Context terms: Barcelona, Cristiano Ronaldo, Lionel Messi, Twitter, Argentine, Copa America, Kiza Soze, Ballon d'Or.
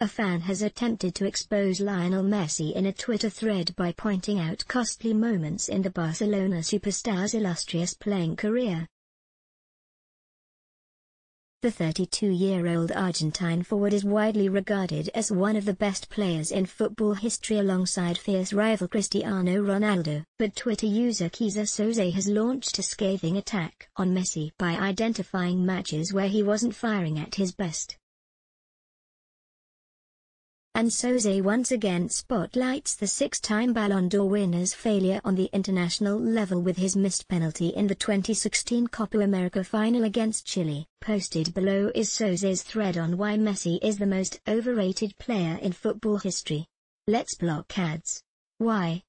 A fan has attempted to expose Lionel Messi in a Twitter thread by pointing out costly moments in the Barcelona superstar's illustrious playing career. The 32-year-old Argentine forward is widely regarded as one of the best players in football history alongside fierce rival Cristiano Ronaldo, but Twitter user Kiza Soze has launched a scathing attack on Messi by identifying matches where he wasn't firing at his best. And Soze once again spotlights the six-time Ballon d'Or winner's failure on the international level with his missed penalty in the 2016 Copa America final against Chile. Posted below is Soze's thread on why Messi is the most overrated player in football history. Let's block ads. Why?